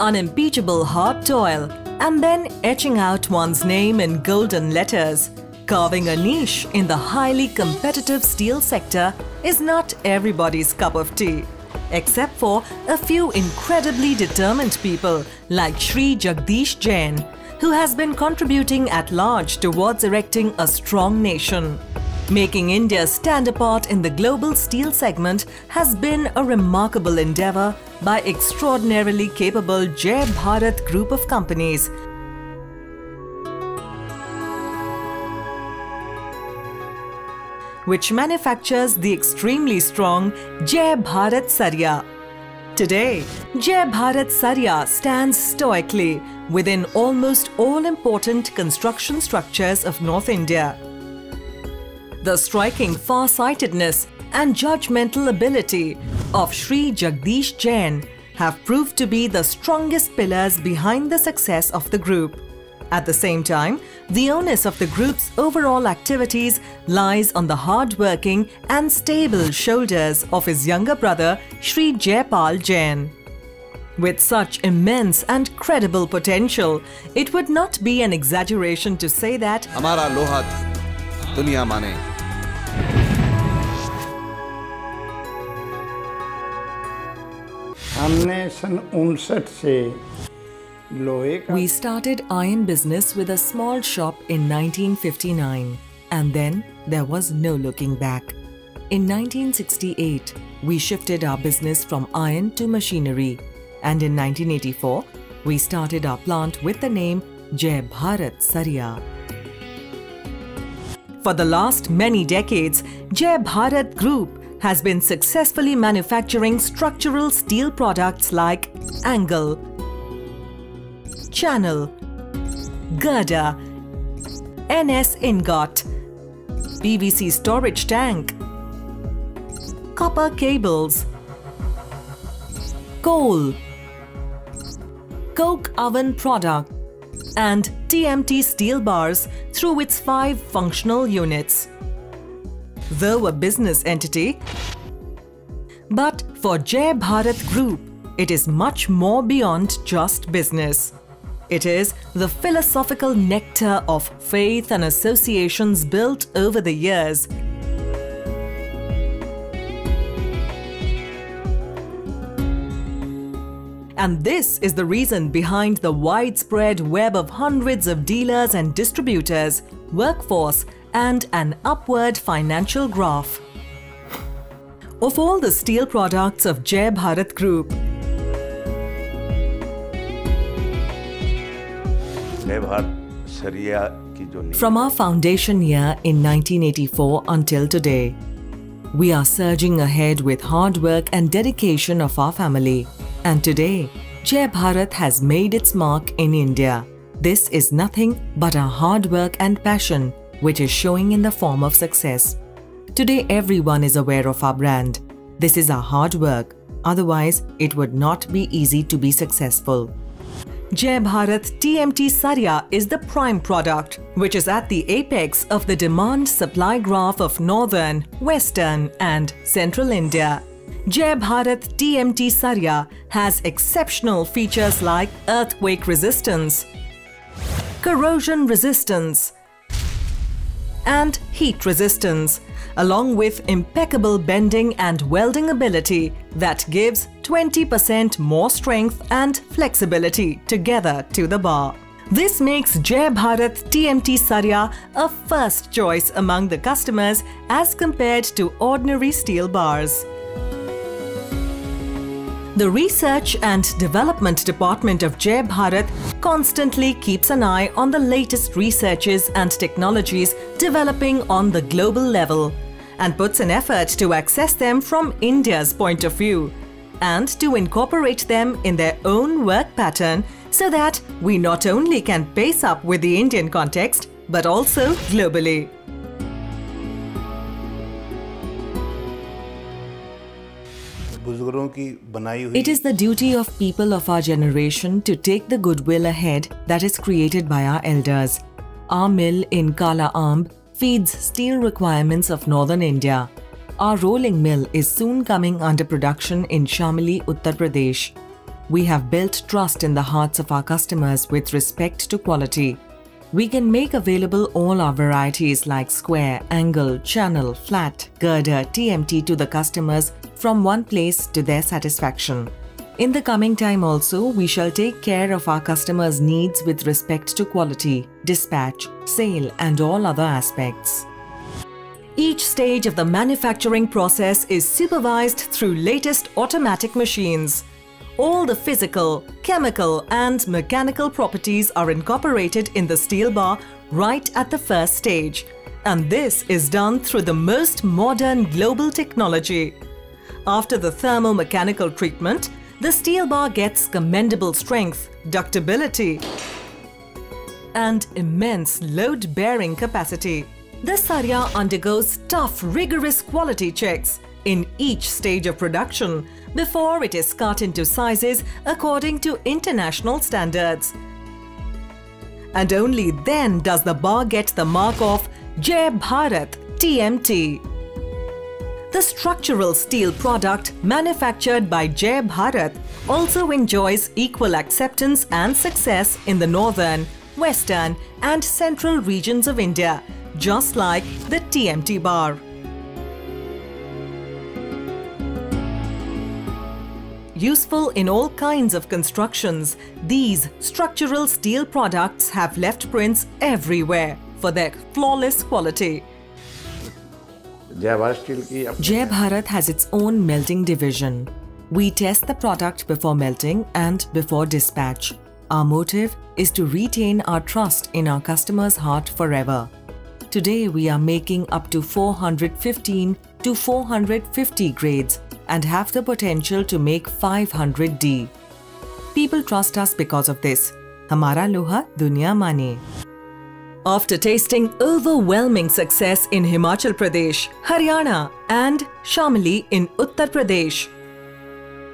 unimpeachable hard toil and then etching out one's name in golden letters, carving a niche in the highly competitive steel sector is not everybody's cup of tea, except for a few incredibly determined people like Shri Jagdish Jain, who has been contributing at large towards erecting a strong nation. Making India stand apart in the global steel segment has been a remarkable endeavour by extraordinarily capable Jai Bharat group of companies. Which manufactures the extremely strong Jai Bharat Sariya. Today, Jai Bharat Sariya stands stoically within almost all important construction structures of North India. The striking far-sightedness and judgmental ability of Shri Jagdish Jain have proved to be the strongest pillars behind the success of the group. At the same time, the onus of the group's overall activities lies on the hard-working and stable shoulders of his younger brother Shri Jaipal Jain. With such immense and credible potential, it would not be an exaggeration to say that Hamara loha duniya mane. हमने सन 59 से We started iron business with a small shop in 1959 and then there was no looking back. In 1968, we shifted our business from iron to machinery and in 1984, we started our plant with the name Jai Bharat Sariya. For the last many decades, Jai Bharat Group has been successfully manufacturing structural steel products like angle, channel, girder, NS ingot, PVC storage tank, copper cables, coal, coke oven product and TMT steel bars through its 5 functional units. Though a business entity, but for Jai Bharat Group, it is much more beyond just business. It is the philosophical nectar of faith and associations built over the years, and this is the reason behind the widespread web of hundreds of dealers and distributors, workforce, and an upward financial graph. Of all the steel products of Jai Bharat Group, from our foundation year in 1984 until today, we are surging ahead with hard work and dedication of our family. And today, Jai Bharat has made its mark in India. This is nothing but our hard work and passion, which is showing in the form of success. Today, everyone is aware of our brand. This is our hard work. Otherwise, it would not be easy to be successful. Jai Bharat TMT Saria is the prime product, which is at the apex of the demand-supply graph of northern, western and central India. Jai Bharat TMT Saria has exceptional features like earthquake resistance, corrosion resistance and heat resistance, along with impeccable bending and welding ability that gives 20% more strength and flexibility together to the bar. This makes Jai Bharat TMT Saria a first choice among the customers as compared to ordinary steel bars. The Research and Development Department of Jai Bharat constantly keeps an eye on the latest researches and technologies developing on the global level and puts an effort to access them from India's point of view and to incorporate them in their own work pattern so that we not only can pace up with the Indian context but also globally. It is the duty of people of our generation to take the goodwill ahead that is created by our elders. Our mill in Kala Amb feeds steel requirements of northern India. Our rolling mill is soon coming under production in Shamli, Uttar Pradesh. we have built trust in the hearts of our customers with respect to quality. We can make available all our varieties like square, angle, channel, flat, girder, TMT to the customers from one place to their satisfaction. In the coming time also, we shall take care of our customers' needs with respect to quality, dispatch, sale and all other aspects. Each stage of the manufacturing process is supervised through latest automatic machines. All the physical, chemical and mechanical properties are incorporated in the steel bar right at the first stage. And this is done through the most modern global technology. After the thermo-mechanical treatment, the steel bar gets commendable strength, ductibility and immense load-bearing capacity. The Saria undergoes tough, rigorous quality checks in each stage of production before it is cut into sizes according to international standards. And only then does the bar get the mark of Jai Bharat TMT. The structural steel product manufactured by Jai Bharat also enjoys equal acceptance and success in the northern, western and central regions of India, just like the TMT bar. Useful in all kinds of constructions, these structural steel products have left prints everywhere for their flawless quality. Jai Bharat has its own melting division. We test the product before melting and before dispatch. Our motive is to retain our trust in our customer's heart forever. Today we are making up to 415 to 450 grades and have the potential to make 500D. People trust us because of this. Hamara loha duniya mane. After tasting overwhelming success in Himachal Pradesh, Haryana and Shamli in Uttar Pradesh,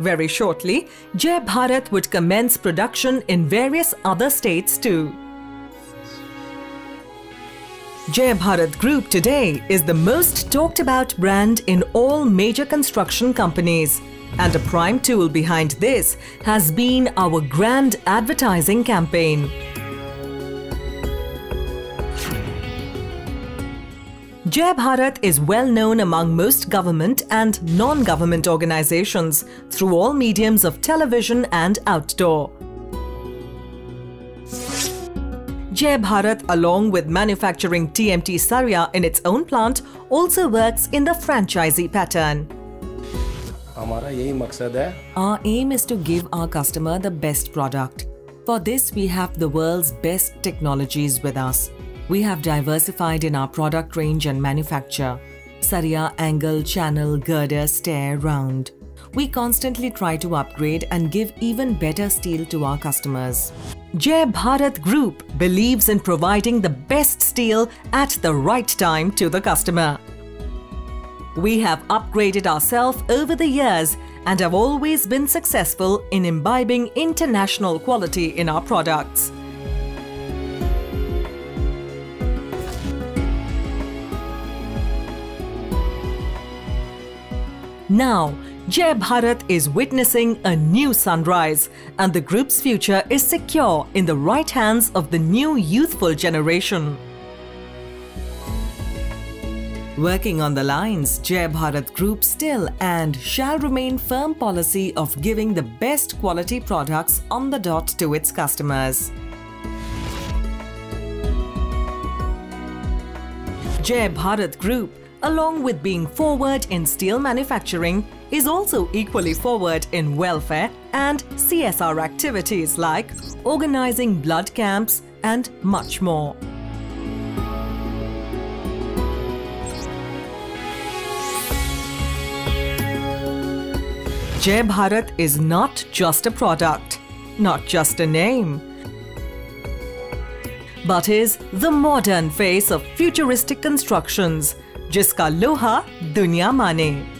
very shortly, Jai Bharat would commence production in various other states too. Jai Bharat Group today is the most talked about brand in all major construction companies, and a prime tool behind this has been our grand advertising campaign. Jai Bharat is well known among most government and non-government organizations through all mediums of television and outdoor. Jai Bharat, along with manufacturing TMT Saria in its own plant, also works in the franchisee pattern. Our aim is to give our customer the best product. For this, we have the world's best technologies with us. We have diversified in our product range and manufacture. Saria, angle, channel, girder, stair, round. We constantly try to upgrade and give even better steel to our customers. Jai Bharat Group believes in providing the best steel at the right time to the customer. We have upgraded ourselves over the years and have always been successful in imbibing international quality in our products. Now, Jai Bharat is witnessing a new sunrise, and the group's future is secure in the right hands of the new youthful generation. Working on the lines, Jai Bharat Group still and shall remain firm policy of giving the best quality products on the dot to its customers. Jai Bharat Group, along with being forward in steel manufacturing, is also equally forward in welfare and CSR activities like organizing blood camps and much more. Jai Bharat is not just a product, not just a name, but is the modern face of futuristic constructions, जिसका लोहा दुनिया माने.